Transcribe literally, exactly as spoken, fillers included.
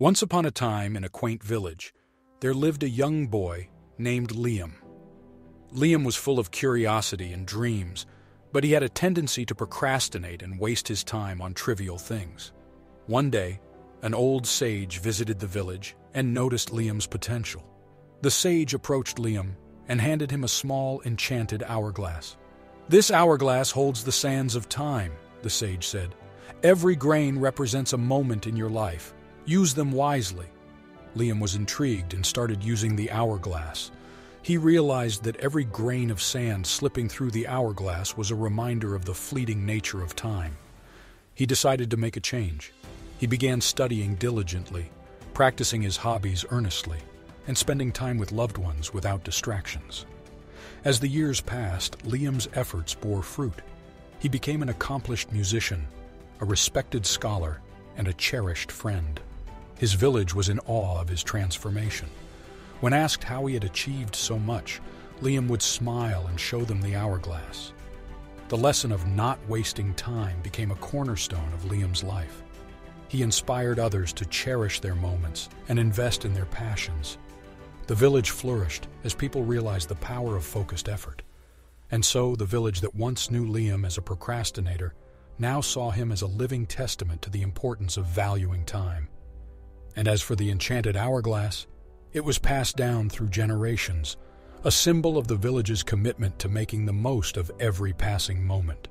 Once upon a time, in a quaint village, there lived a young boy named Liam. Liam was full of curiosity and dreams, but he had a tendency to procrastinate and waste his time on trivial things. One day, an old sage visited the village and noticed Liam's potential. The sage approached Liam and handed him a small, enchanted hourglass. "This hourglass holds the sands of time," the sage said. "Every grain represents a moment in your life. Use them wisely." Liam was intrigued and started using the hourglass. He realized that every grain of sand slipping through the hourglass was a reminder of the fleeting nature of time. He decided to make a change. He began studying diligently, practicing his hobbies earnestly, and spending time with loved ones without distractions. As the years passed, Liam's efforts bore fruit. He became an accomplished musician, a respected scholar, and a cherished friend. His village was in awe of his transformation. When asked how he had achieved so much, Liam would smile and show them the hourglass. The lesson of not wasting time became a cornerstone of Liam's life. He inspired others to cherish their moments and invest in their passions. The village flourished as people realized the power of focused effort. And so, the village that once knew Liam as a procrastinator now saw him as a living testament to the importance of valuing time. And as for the enchanted hourglass, it was passed down through generations, a symbol of the village's commitment to making the most of every passing moment.